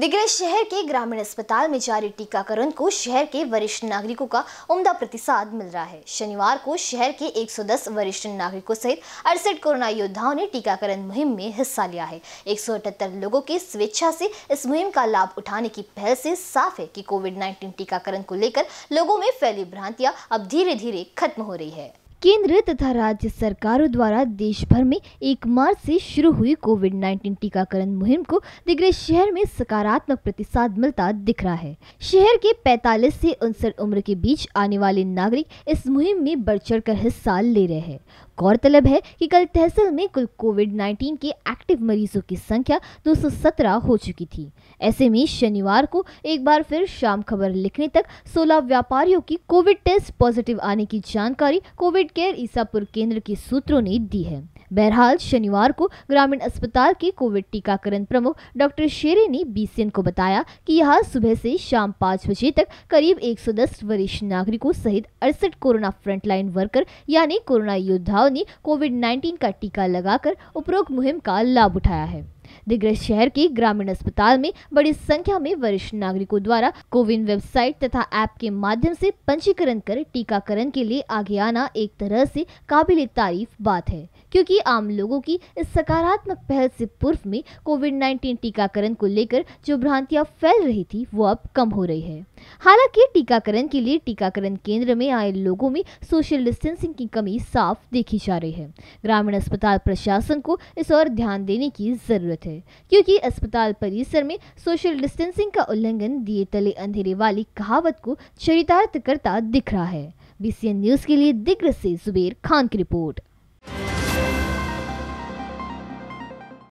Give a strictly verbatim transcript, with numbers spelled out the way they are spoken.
दिग्रस शहर के ग्रामीण अस्पताल में जारी टीकाकरण को शहर के वरिष्ठ नागरिकों का उम्दा प्रतिसाद मिल रहा है। शनिवार को शहर के एक सौ दस वरिष्ठ नागरिकों सहित अड़सठ कोरोना योद्धाओं ने टीकाकरण मुहिम में हिस्सा लिया है। एक सौ अठहत्तर लोगों की स्वेच्छा से इस मुहिम का लाभ उठाने की पहल से साफ है कि कोविड उन्नीस टीकाकरण को लेकर लोगों में फैली भ्रांतियाँ अब धीरे धीरे खत्म हो रही है। केंद्र तथा राज्य सरकारों द्वारा देश भर में एक मार्च से शुरू हुई कोविड उन्नीस टीकाकरण मुहिम को दिग्रस शहर में सकारात्मक प्रतिसाद मिलता दिख रहा है। शहर के पैंतालीस से उनसठ उम्र के बीच आने वाले नागरिक इस मुहिम में बढ़ चढ़ कर हिस्सा ले रहे हैं। गौरतलब है कि कल तहसील में कुल कोविड उन्नीस के एक्टिव मरीजों की संख्या दो सौ सत्रह हो चुकी थी। ऐसे में शनिवार को एक बार फिर शाम खबर लिखने तक सोलह व्यापारियों की कोविड टेस्ट पॉजिटिव आने की जानकारी कोविड केयर ईसापुर केंद्र के सूत्रों ने दी है। बहरहाल शनिवार को ग्रामीण अस्पताल के कोविड टीकाकरण प्रमुख डॉक्टर शेरे ने बीसीएन को बताया कि यहाँ सुबह से शाम पाँच बजे तक करीब एक सौ दस वरिष्ठ नागरिकों सहित अड़सठ कोरोना फ्रंटलाइन वर्कर यानी कोरोना योद्धाओं ने कोविड उन्नीस का टीका लगाकर उपरोक्त मुहिम का लाभ उठाया है। दिग्रस शहर के ग्रामीण अस्पताल में बड़ी संख्या में वरिष्ठ नागरिकों द्वारा कोवीन वेबसाइट तथा ऐप के माध्यम से पंजीकरण कर टीकाकरण के लिए आगे आना एक तरह से काबिले तारीफ बात है, क्योंकि आम लोगों की इस सकारात्मक पहल से पूर्व में कोविड उन्नीस टीकाकरण को लेकर जो भ्रांतियां फैल रही थी वो अब कम हो रही है। हालांकि टीकाकरण के लिए टीकाकरण केंद्र में आए लोगों में सोशल डिस्टेंसिंग की कमी साफ देखी जा रही है। ग्रामीण अस्पताल प्रशासन को इस ओर ध्यान देने की जरूरत है, क्योंकि अस्पताल परिसर में सोशल डिस्टेंसिंग का उल्लंघन दिए तले अंधेरे वाली कहावत को चरितार्थ करता दिख रहा है। बीसीएन न्यूज के लिए दिग्रस से जुबेर खान की रिपोर्ट।